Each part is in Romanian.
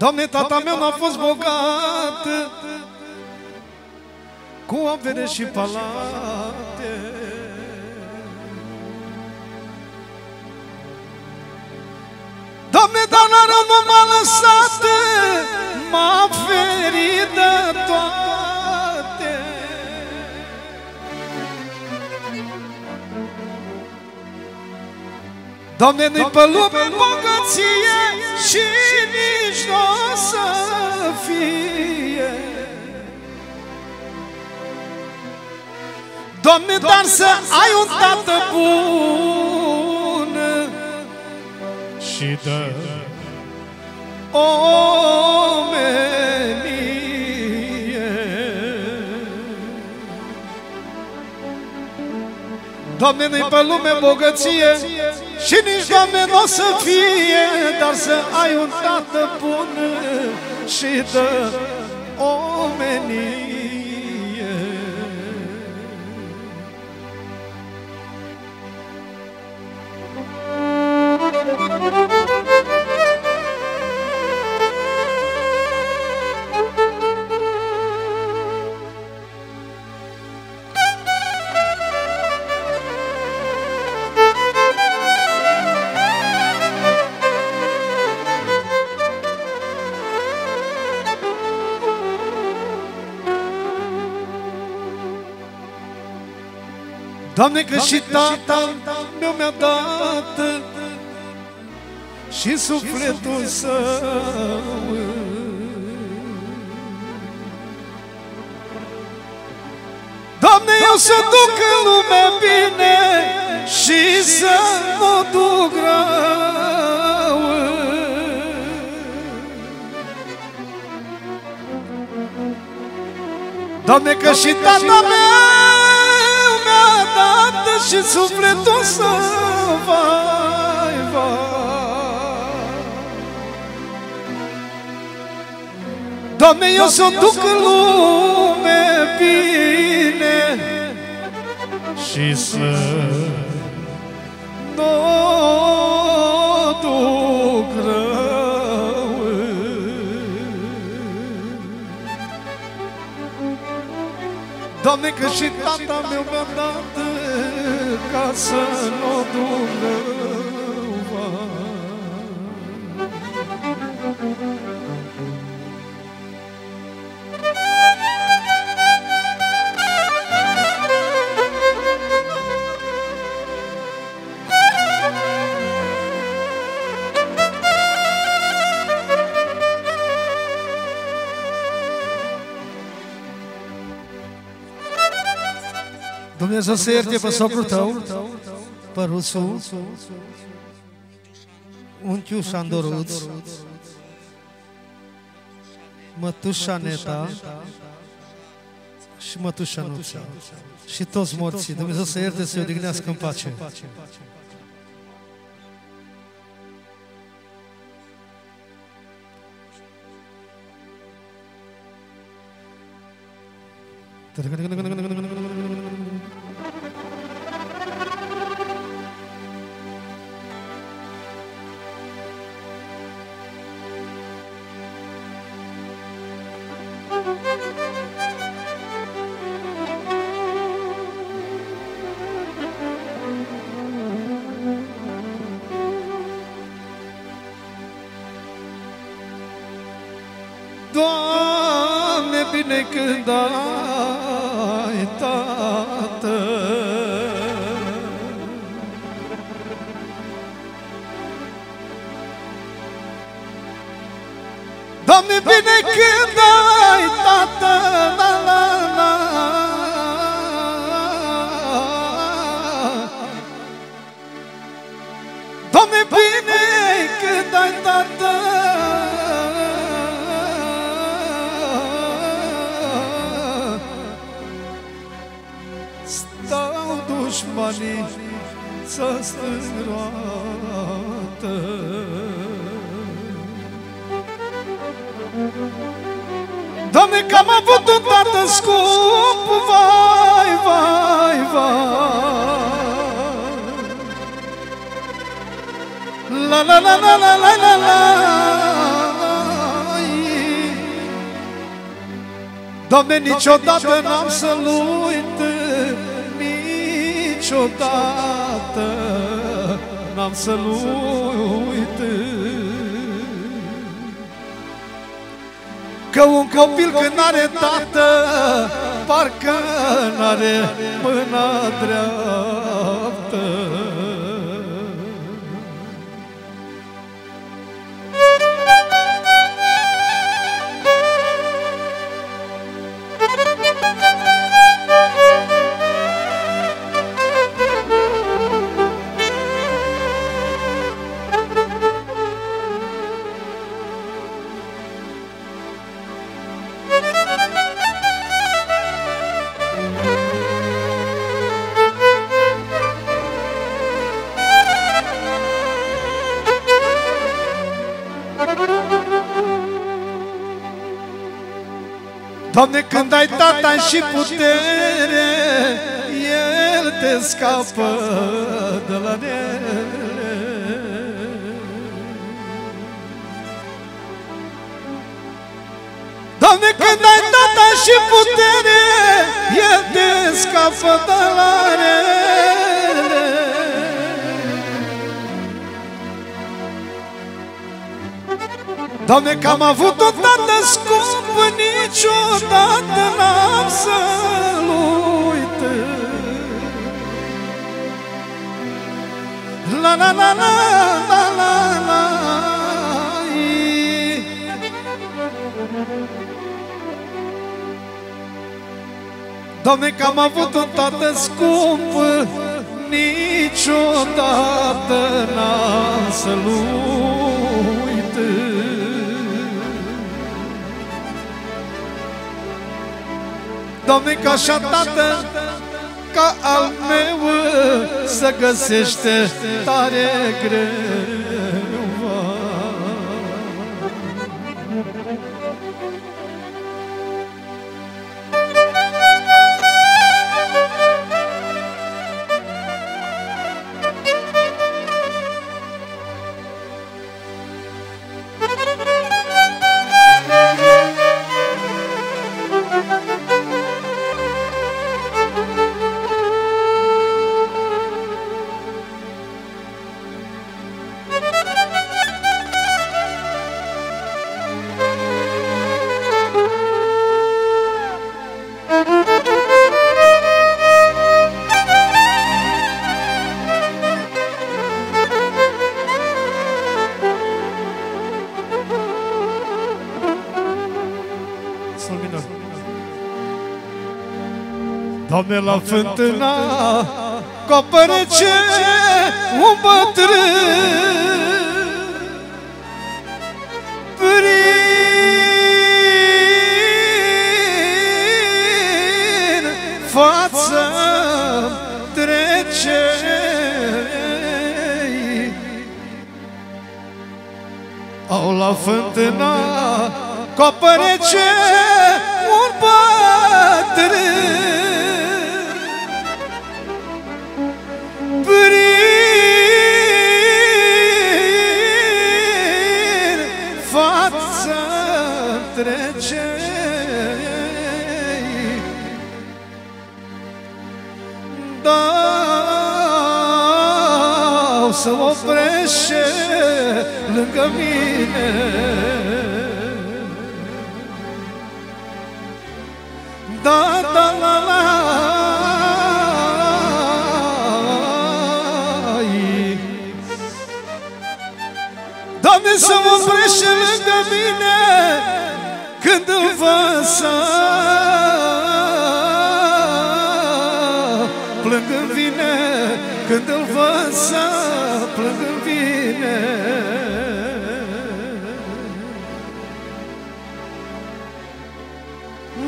Doamne, tata meu n-a fost bogat, cu avere și palate. Doamne, dar nu m-a lăsat, m-a ferit de toate. Doamne, nu-i pe lume bogăție și nici n-o să fie. Doamne, dar să ai un tată bun și de omenie. Doamne, nu-i pe lume bogăție și nici, Doamne, n-o să fie, dar să ai un tată bun și de omenie. Doamne, că și tata meu mi-a dat și sufletul său. Doamne, eu să duc în lume bine și să mă duc rău. Doamne, că și tata mea și sufletul să vai, vai. Doamne, eu să duc în lume bine și să nu duc rău. Doamne, că și tata meu mi-a dat ca să nu duc rău. Dumnezeu să ierte pe socrul tău, pe Rusu, unchiul Șandoruț, mătușa Neta și mătușa Nuța și toți morții. Dumnezeu să ierte, să-i odihnească în pace. Doamne, bine când ai tată, Doamne, bine când ai tată, la la la. Doamne, bine când ai tată, stau dușmanii să strângă. Doamne, că am avut un tată scump, vai, vai, vai. la la la la la la la la. Doamne, niciodată n-am să-l uit, niciodată n-am să-l uit, că un copil când n-are tată parcă n-are mâna dreaptă. Doamne, când ai tata și putere, el te scapă de la ele. Doamne, când ai tata și putere, el te scapă de la ele. Doamne, că am avut o tată scump, niciodată n-am să-l uit. La la la la la la la. Doamne, că am avut un tată scump, niciodată n-am să-l uit. Doamne, ca așa tată ca al meu să găsește tare greu. Doamne, la fântâna coapărece un bătrân prin față trece. Au, la fântâna coapărece un bătrân trece. Dau să oprește lângă mine, da, da, la, la. Doamne, să oprește lângă mine când îl văd să plâng în vine, când îl văd să plâng în vine.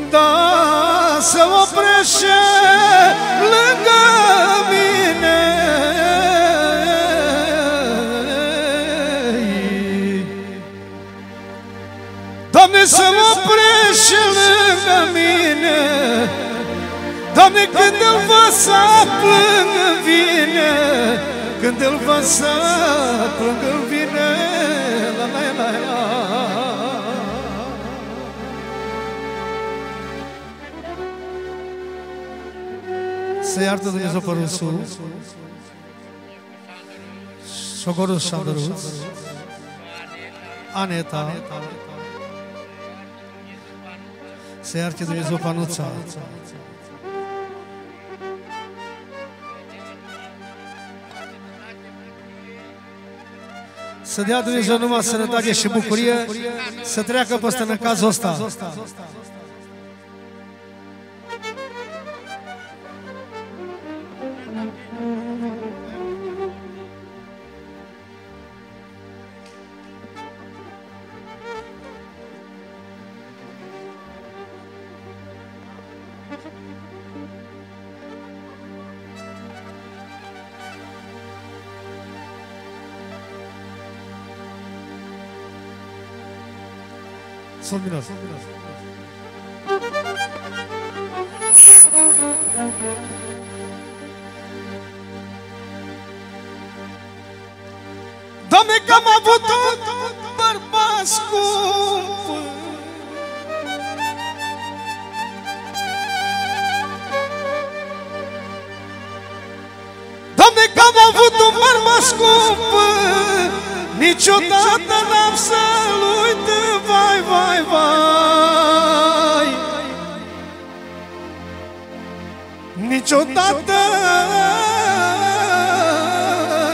Da, se oprește lângă mine. Doamne, să mă oprești lângă mine, Doamne, când îl văd să plâng în vine, Când îl văd să plâng, îmi vine la la la la. Să iartă Dumnezeu părusul Sogorul Șandăruț, Aneta, să iartă Dumnezeu Panuța, să dea Dumnezeu numai sănătate și bucurie, să treacă peste necazul ăsta. Son minos. Doamne, că am avut un bărbat scump, Doamne, că am avut un bărbat scump, niciodată n-am să-l uit. Vai, vai, vai, niciodată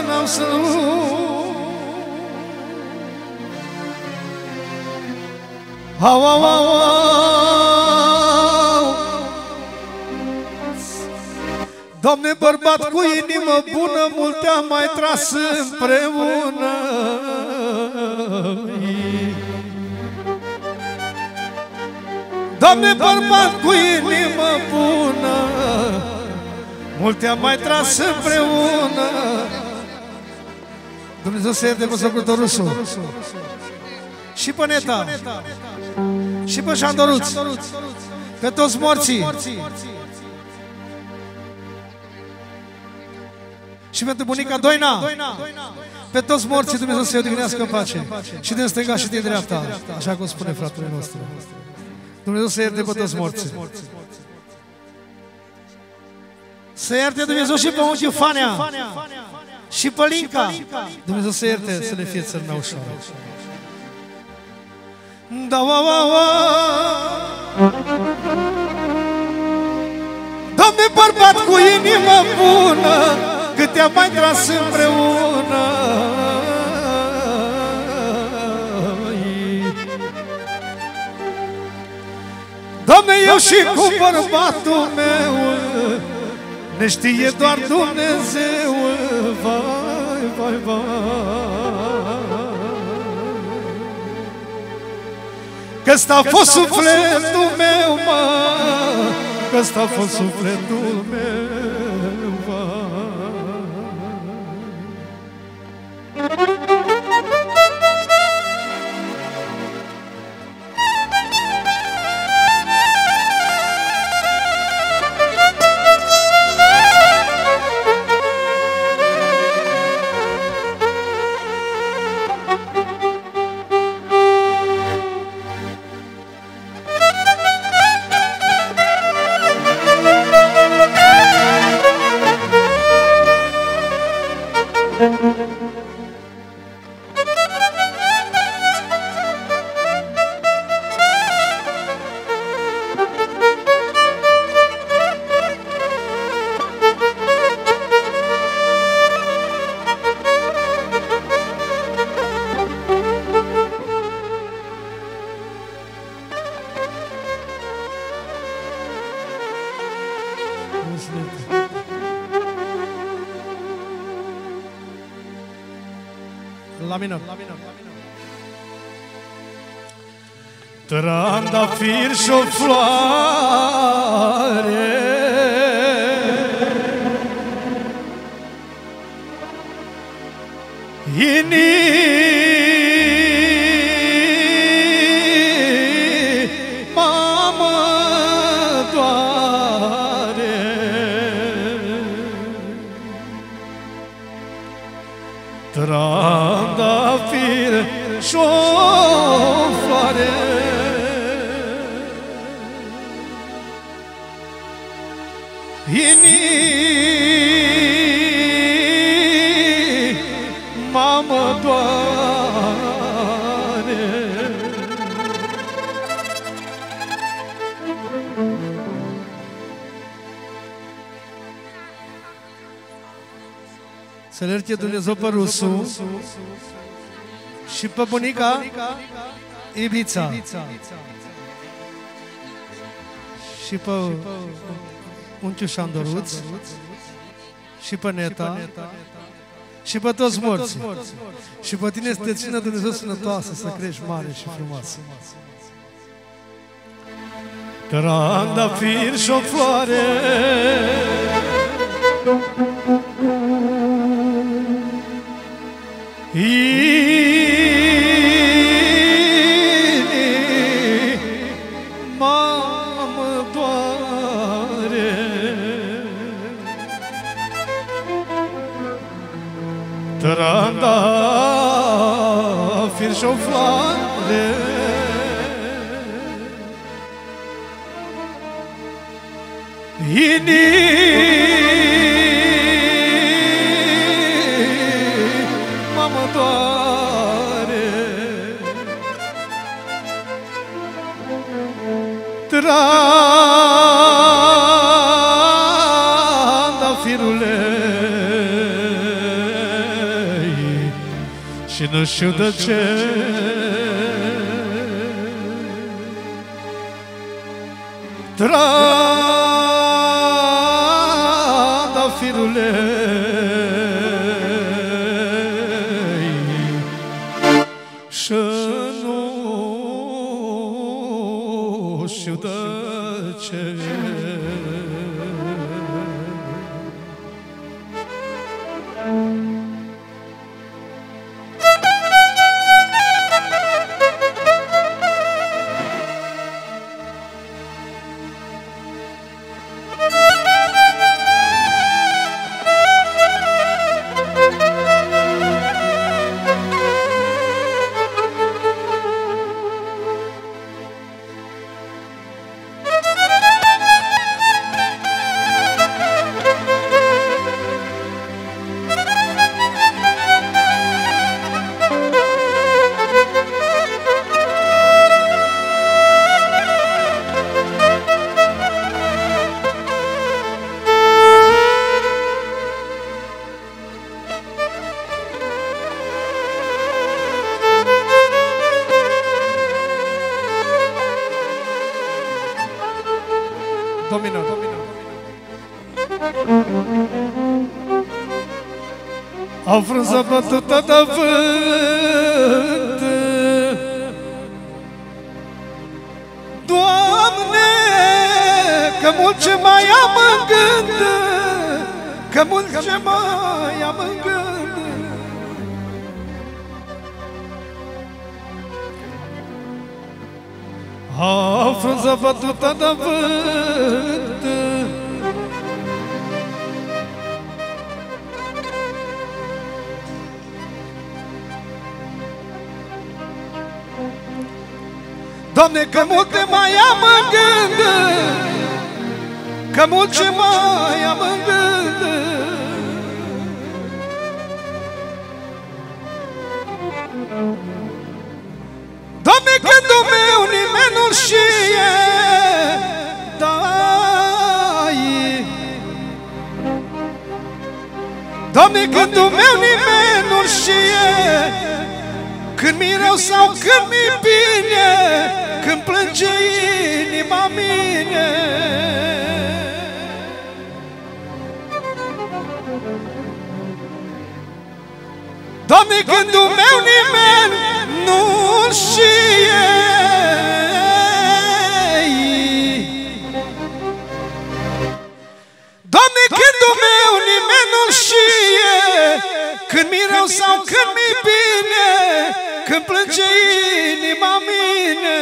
n-am să au, au, au, au. Doamne, bărbat cu inimă bună, multe am mai tras împreună. Doamne, bărbat cu inimă bună, multe am mai tras împreună. Dumnezeu să ierte pe Socrutor Rusu, și pe Neta, și pe Șandoruț, pe toți morții, și pentru bunica Doina, pe toți morții Dumnezeu să-i odihnească în pace, și din stânga și din dreapta, așa cum spune fratele nostru. Dumnezeu să ierte pe toți morții. Să ierte Dumnezeu și pe unchiul Fanea, și pe Linca. Dumnezeu să ierte, să le fie țărna ușoară. Da, wa, wa, wa. Doamne, bărbat cu inimă bună, cât te-am mai tras împreună. Doamne, eu și cu bărbatul meu ne știe doar Dumnezeu. Vai, vai, vai, că ăsta a fost sufletul meu, mă, că ăsta a fost sufletul meu, vai. Trandafir și-o floare, inima mă doare. iubire și-o floare. Inima mă doare, să le ierte Dumnezeu pe Rusu și pe bunica Ibița și pe unchiul Șandoruț și pe Neta și pe toți morții. Și pe tine să te țină Dumnezeu sănătoasă, să crești mare și frumoasă. Trandafir și-o floare, inima mă doare, trandafir și-o floare, inima mă doare, trandafirule, și nu știu de ce trandafirule, și nu știu de ce. Domino, domino. Au frunză bătută de vânt, Doamne, că mult ce mai am în gând, că mult ce mai am în gând. O frunză bătută de vânt, Doamne, că multe mai am în gând, că multe mai am în gând. Doamne, gândul meu nimeni nu știe, Doamne, gândul meu nimeni nu știe, când mi-e rău sau când mi-e bine, când plânge inima mine. Doamne, gândul meu nimeni nu știe, Doamne, gândul meu nimeni nu știe, când mi-e rău sau când mi-e bine, când plânge inima mine.